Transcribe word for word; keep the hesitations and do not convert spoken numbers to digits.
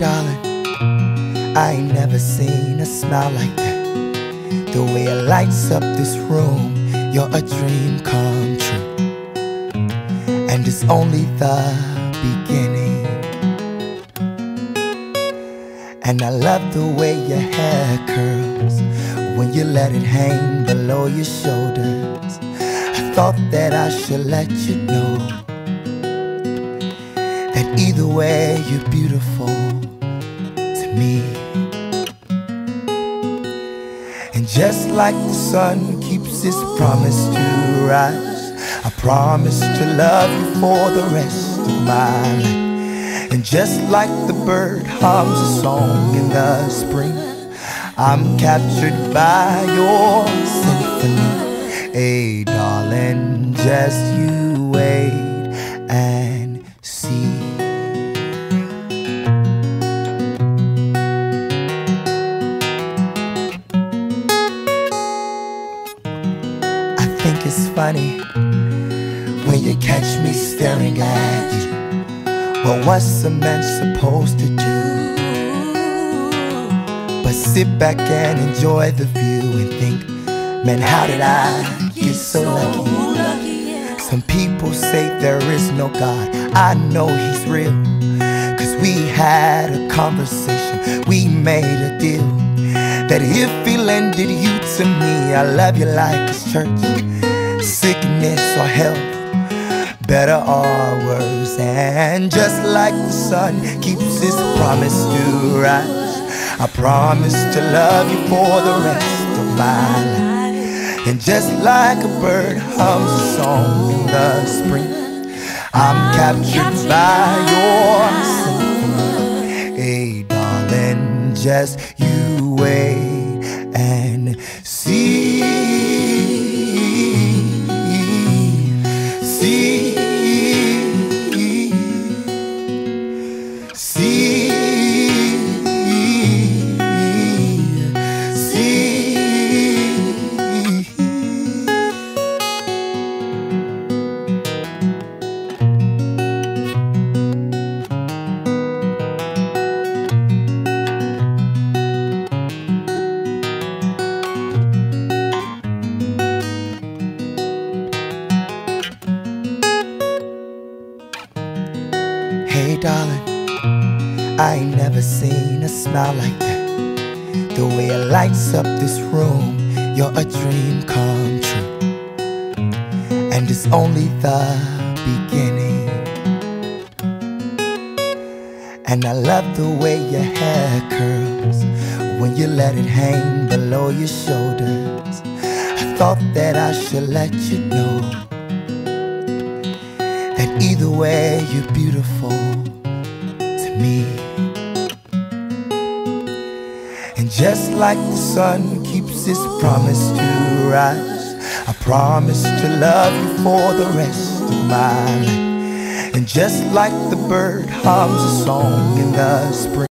darling. I ain't never seen a smile like that. The way it lights up this room, you're a dream come true. And it's only the beginning. And I love the way your hair curls when you let it hang below your shoulders. I thought that I should let you know that either way you're beautiful to me. And just like the sun keeps its promise to rise, I promise to love you for the rest of my life. And just like the bird hums a song in the spring, I'm captured by your symphony. Hey darling, just you wait and see. I think it's funny when you catch me staring at you. But what's a man supposed to do but sit back and enjoy the view and think, man, how did I get so lucky? Some people say there is no God. I know he's real, cause we had a conversation, we made a deal, that if he lended you to me, I love you like his church. Sickness or health, better or worse, and just like the sun keeps its promise to rise, I promise to love you for the rest of my life. And just like a bird hums a song in the spring, I'm captured by your symphony. Hey darling, just you wait and see. Hey darling, I ain't never seen a smile like that. The way it lights up this room, you're a dream come true. And it's only the beginning. And I love the way your hair curls when you let it hang below your shoulders. I thought that I should let you know that either way you're beautiful to me. And just like the sun keeps its promise to rise, I promise to love you for the rest of my life. And just like the bird hums a song in the spring.